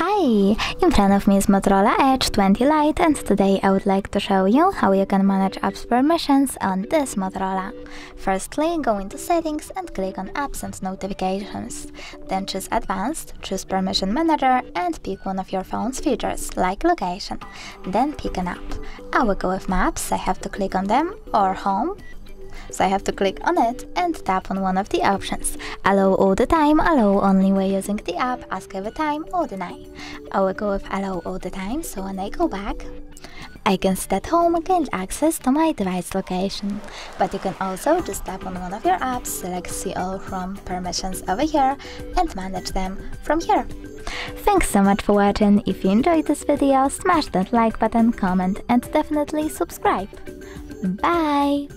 Hi! In front of me is Motorola Edge 20 Lite, and today I would like to show you how you can manage apps permissions on this Motorola. Firstly, go into Settings and click on Apps and Notifications. Then choose Advanced, choose Permission Manager and pick one of your phone's features, like location. Then pick an app. I will go with Maps, I have to click on them, or Home. So I have to click on it and tap on one of the options. Allow all the time, allow only when using the app, ask every time or deny. I will go with allow all the time, so when I go back, I can stay at home and gain access to my device location. But you can also just tap on one of your apps, select see all from permissions over here and manage them from here. Thanks so much for watching. If you enjoyed this video, smash that like button, comment and definitely subscribe. Bye!